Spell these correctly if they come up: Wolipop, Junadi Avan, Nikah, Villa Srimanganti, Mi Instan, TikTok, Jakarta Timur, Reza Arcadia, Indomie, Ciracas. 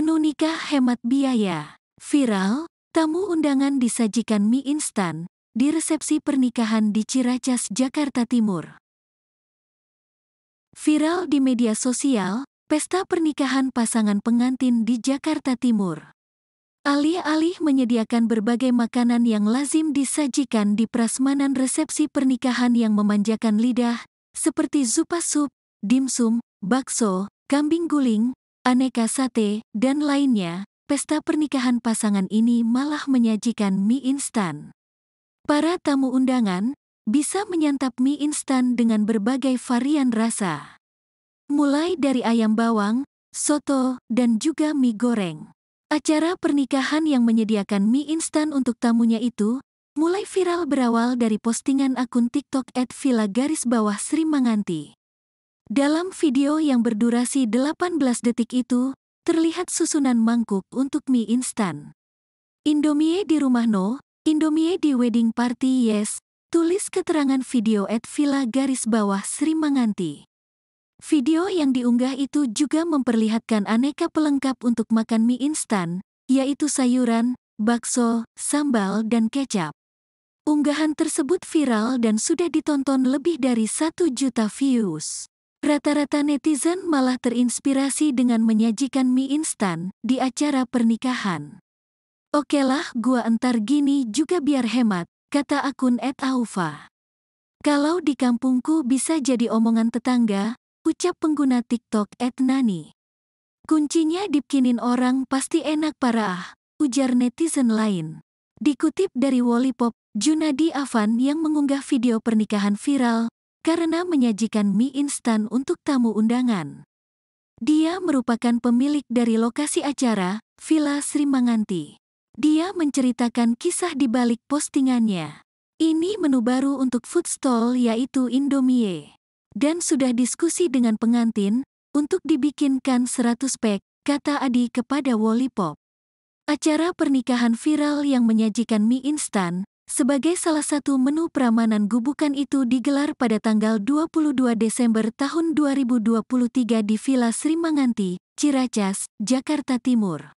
Menu nikah hemat biaya. Viral, tamu undangan disajikan mie instan di resepsi pernikahan di Ciracas, Jakarta Timur. Viral di media sosial, pesta pernikahan pasangan pengantin di Jakarta Timur. Alih-alih menyediakan berbagai makanan yang lazim disajikan di prasmanan resepsi pernikahan yang memanjakan lidah, seperti zupa sup, dimsum, bakso, kambing guling, aneka sate, dan lainnya, pesta pernikahan pasangan ini malah menyajikan mie instan. Para tamu undangan bisa menyantap mie instan dengan berbagai varian rasa, mulai dari ayam bawang, soto, dan juga mie goreng. Acara pernikahan yang menyediakan mie instan untuk tamunya itu mulai viral berawal dari postingan akun TikTok @Villa_Srimanganti. Dalam video yang berdurasi 18 detik itu, terlihat susunan mangkuk untuk mie instan. Indomie di rumah no, Indomie di wedding party yes, tulis keterangan video @Villa_Srimanganti. Video yang diunggah itu juga memperlihatkan aneka pelengkap untuk makan mie instan, yaitu sayuran, bakso, sambal, dan kecap. Unggahan tersebut viral dan sudah ditonton lebih dari 1 juta views. Rata-rata netizen malah terinspirasi dengan menyajikan mie instan di acara pernikahan. Okelah gua entar gini juga biar hemat, kata akun @Aufa. Kalau di kampungku bisa jadi omongan tetangga, ucap pengguna TikTok @Nani. Kuncinya dibikinin orang pasti enak parah, ujar netizen lain. Dikutip dari Wolipop, Junadi Avan yang mengunggah video pernikahan viral karena menyajikan mie instan untuk tamu undangan. Dia merupakan pemilik dari lokasi acara, Villa Srimanganti. Dia menceritakan kisah di balik postingannya. Ini menu baru untuk food stall yaitu Indomie. Dan sudah diskusi dengan pengantin untuk dibikinkan 100 pack, kata Adi kepada Wolipop. Acara pernikahan viral yang menyajikan mie instan sebagai salah satu menu pramanan gubukan itu digelar pada tanggal 22 Desember tahun 2023 di Villa Srimanganti, Ciracas, Jakarta Timur.